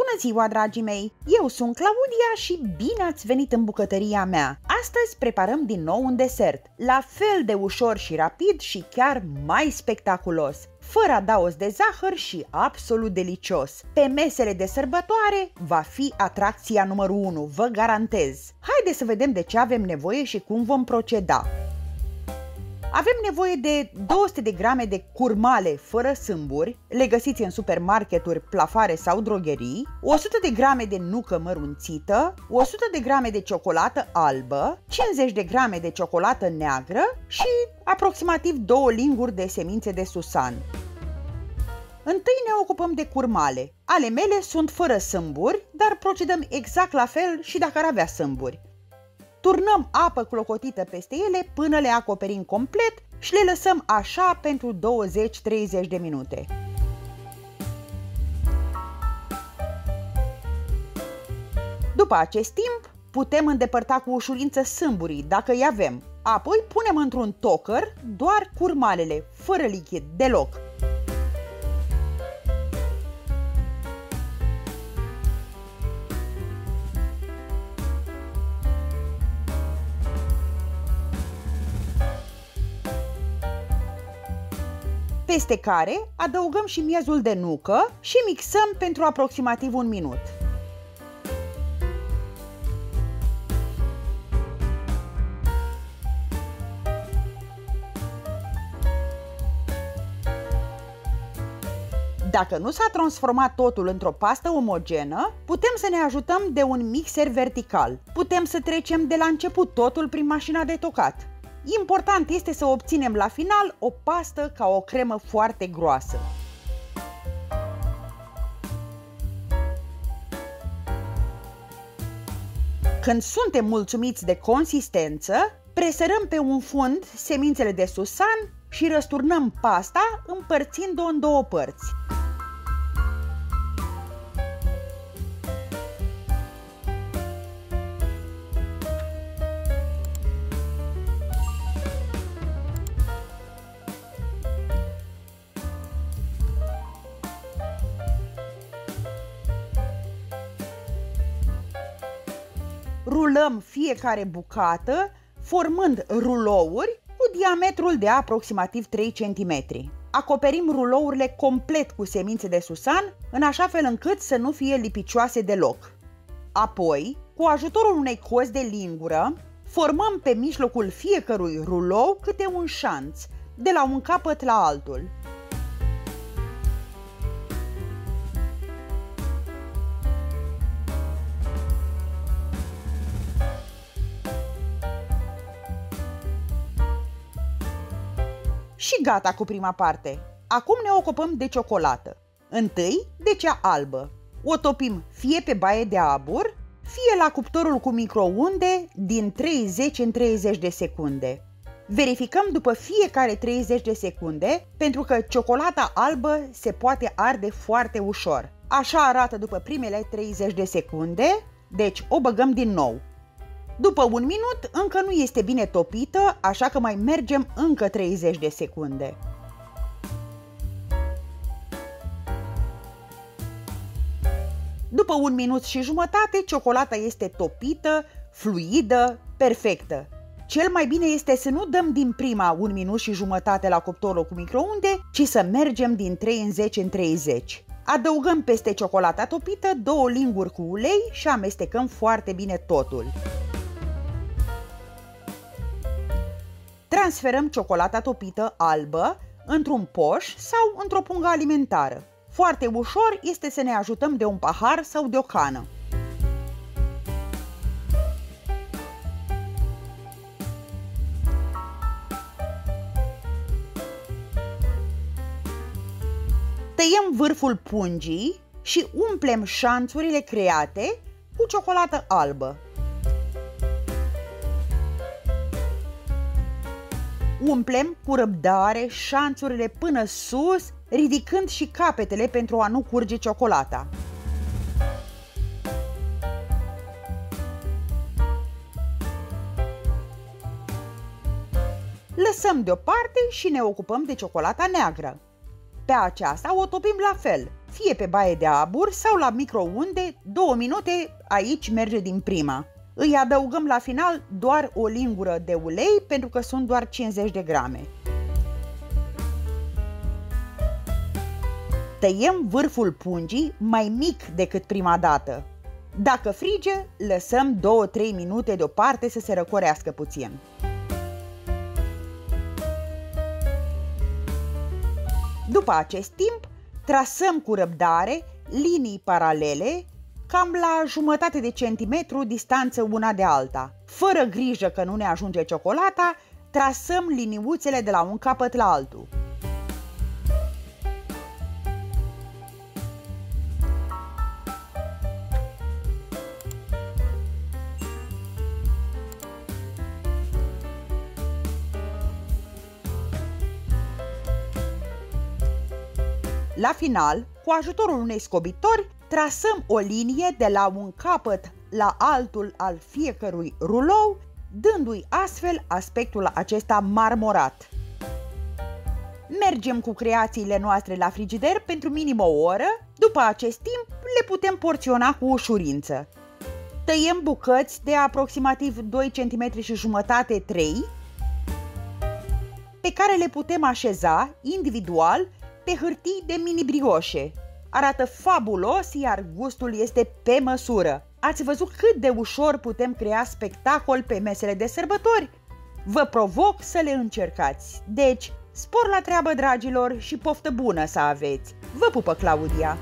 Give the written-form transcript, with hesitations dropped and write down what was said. Bună ziua, dragii mei! Eu sunt Claudia și bine ați venit în bucătăria mea! Astăzi preparăm din nou un desert, la fel de ușor și rapid și chiar mai spectaculos, fără adaos de zahăr și absolut delicios. Pe mesele de sărbătoare va fi atracția numărul 1, vă garantez! Haideți să vedem de ce avem nevoie și cum vom proceda! Avem nevoie de 200 de grame de curmale fără sâmburi, le găsiți în supermarketuri, Plafare sau drogherii, 100 de grame de nucă mărunțită, 100 de grame de ciocolată albă, 50 de grame de ciocolată neagră și aproximativ 2 linguri de semințe de susan. Întâi ne ocupăm de curmale. Ale mele sunt fără sâmburi, dar procedăm exact la fel și dacă ar avea sâmburi. Turnăm apă clocotită peste ele până le acoperim complet și le lăsăm așa pentru 20-30 de minute. După acest timp, putem îndepărta cu ușurință sâmburii, dacă îi avem. Apoi punem într-un tocăr doar curmalele, fără lichid deloc. Peste care adăugăm și miezul de nucă și mixăm pentru aproximativ un minut. Dacă nu s-a transformat totul într-o pastă omogenă, putem să ne ajutăm de un mixer vertical. Putem să trecem de la început totul prin mașina de tocat. Important este să obținem la final o pastă ca o cremă foarte groasă. Când suntem mulțumiți de consistență, presărăm pe un fund semințele de susan și răsturnăm pasta împărțind-o în două părți. Rulăm fiecare bucată, formând rulouri cu diametrul de aproximativ 3 cm. Acoperim rulourile complet cu semințe de susan, în așa fel încât să nu fie lipicioase deloc. Apoi, cu ajutorul unei cozi de lingură, formăm pe mijlocul fiecărui rulou câte un șanț, de la un capăt la altul. Și gata cu prima parte. Acum ne ocupăm de ciocolată. Întâi de cea albă. O topim fie pe baie de abur, fie la cuptorul cu microunde din 30 în 30 de secunde. Verificăm după fiecare 30 de secunde, pentru că ciocolata albă se poate arde foarte ușor. Așa arată după primele 30 de secunde, deci o băgăm din nou. După un minut încă nu este bine topită, așa că mai mergem încă 30 de secunde. După un minut și jumătate, ciocolata este topită, fluidă, perfectă. Cel mai bine este să nu dăm din prima un minut și jumătate la cuptorul cu microunde, ci să mergem din 30 în 30. Adăugăm peste ciocolata topită 2 linguri cu ulei și amestecăm foarte bine totul. Transferăm ciocolata topită albă într-un poș sau într-o pungă alimentară. Foarte ușor este să ne ajutăm de un pahar sau de o cană. Tăiem vârful pungii și umplem șanțurile create cu ciocolată albă. Umplem cu răbdare șanțurile până sus, ridicând și capetele pentru a nu curge ciocolata. Lăsăm deoparte și ne ocupăm de ciocolata neagră. Pe aceasta o topim la fel, fie pe baie de abur sau la microunde, 2 minute, aici merge din prima. Îi adăugăm la final doar o lingură de ulei, pentru că sunt doar 50 de grame. Tăiem vârful pungii mai mic decât prima dată. Dacă frige, lăsăm 2-3 minute deoparte să se răcorească puțin. După acest timp, trasăm cu răbdare linii paralele, cam la jumătate de centimetru distanță una de alta. Fără grijă că nu ne ajunge ciocolata, trasăm liniuțele de la un capăt la altul. La final, cu ajutorul unei scobitori, trasăm o linie de la un capăt la altul al fiecărui rulou, dându-i astfel aspectul acesta marmorat. Mergem cu creațiile noastre la frigider pentru minim o oră, după acest timp le putem porționa cu ușurință. Tăiem bucăți de aproximativ 2,5 cm, 3 pe care le putem așeza individual pe hârtii de mini-brioșe. Arată fabulos, iar gustul este pe măsură. Ați văzut cât de ușor putem crea spectacol pe mesele de sărbători? Vă provoc să le încercați. Deci, spor la treabă, dragilor, și poftă bună să aveți! Vă pupă, Claudia!